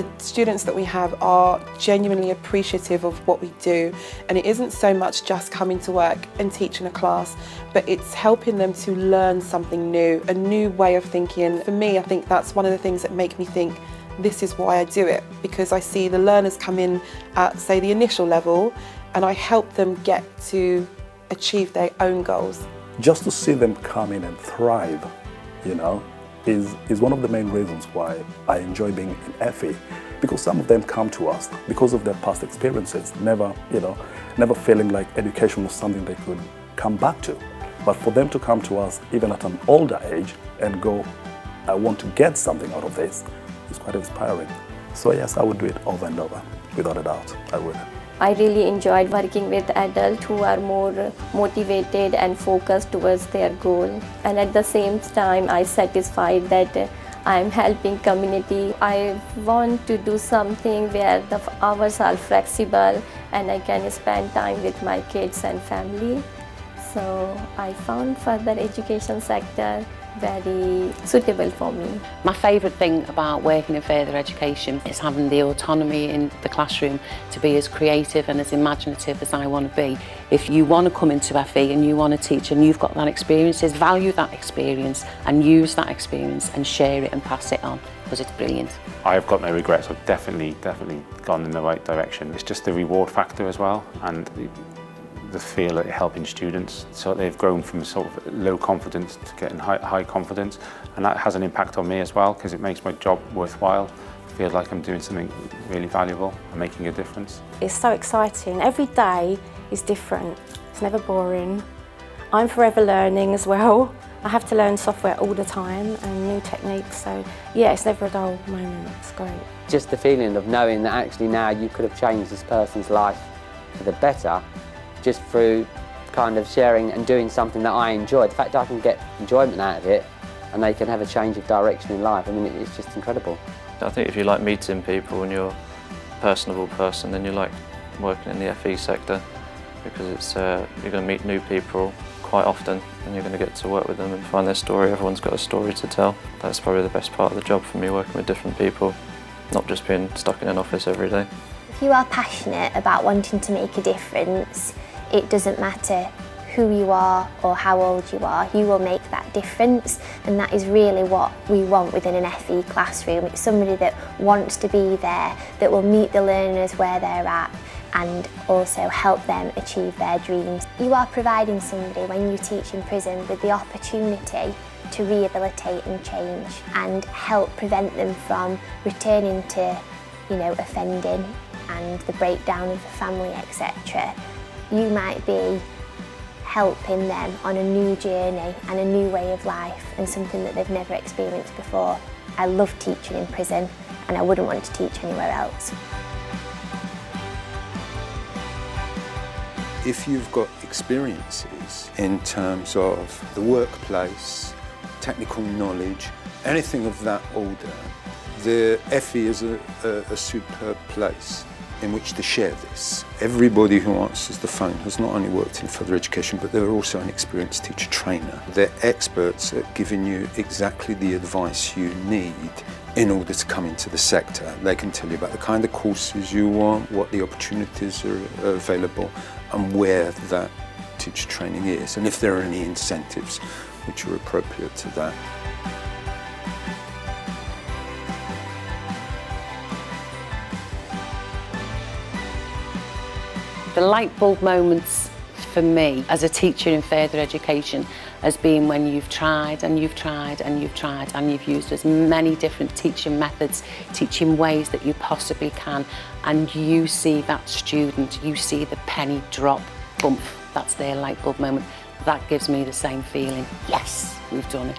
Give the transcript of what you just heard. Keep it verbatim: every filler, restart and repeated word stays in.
the students that we have are genuinely appreciative of what we do, and it isn't so much just coming to work and teaching a class, but it's helping them to learn something new, a new way of thinking. For me, I think that's one of the things that make me think, this is why I do it, because I see the learners come in at, say, the initial level, and I help them get to achieve their own goals. Just to see them come in and thrive, you know, is, is one of the main reasons why I enjoy being in F E, because some of them come to us because of their past experiences, never, you know, never feeling like education was something they could come back to. But for them to come to us even at an older age and go, I want to get something out of this, is quite inspiring. So yes, I would do it over and over, without a doubt, I would. I really enjoyed working with adults who are more motivated and focused towards their goal. And at the same time, I'm satisfied that I'm helping community. I want to do something where the hours are flexible and I can spend time with my kids and family. So I found further education sector very suitable for me. My favourite thing about working in further education is having the autonomy in the classroom to be as creative and as imaginative as I want to be. If you want to come into F E and you want to teach and you've got that experience, is value that experience and use that experience and share it and pass it on, because it's brilliant. I've got no regrets. I've definitely, definitely gone in the right direction. It's just the reward factor as well, and the feel of helping students, so they've grown from sort of low confidence to getting high, high confidence, and that has an impact on me as well, because it makes my job worthwhile. I feel like I'm doing something really valuable and making a difference. It's so exciting. Every day is different. It's never boring. I'm forever learning as well. I have to learn software all the time and new techniques, so yeah, it's never a dull moment. It's great. Just the feeling of knowing that actually now you could have changed this person's life for the better, just through kind of sharing and doing something that I enjoy. The fact that I can get enjoyment out of it and they can have a change of direction in life, I mean, it's just incredible. I think if you like meeting people and you're a personable person, then you like working in the F E sector, because it's uh, you're going to meet new people quite often and you're going to get to work with them and find their story. Everyone's got a story to tell. That's probably the best part of the job for me, working with different people, not just being stuck in an office every day. If you are passionate about wanting to make a difference, it doesn't matter who you are or how old you are, you will make that difference, and that is really what we want within an F E classroom. It's somebody that wants to be there, that will meet the learners where they're at and also help them achieve their dreams. You are providing somebody, when you teach in prison, with the opportunity to rehabilitate and change and help prevent them from returning to, you know, offending and the breakdown of the family, et cetera. You might be helping them on a new journey and a new way of life and something that they've never experienced before. I love teaching in prison and I wouldn't want to teach anywhere else. If you've got experiences in terms of the workplace, technical knowledge, anything of that order, the F E is a, a, a superb place in which to share this. Everybody who answers the phone has not only worked in further education, but they're also an experienced teacher trainer. They're experts at giving you exactly the advice you need in order to come into the sector. They can tell you about the kind of courses you want, what the opportunities are available, and where that teacher training is, and if there are any incentives which are appropriate to that. The light bulb moments for me as a teacher in further education has been when you've tried and you've tried and you've tried and you've used as many different teaching methods, teaching ways that you possibly can, and you see that student, you see the penny drop, bump, that's their light bulb moment. That gives me the same feeling, yes, we've done it.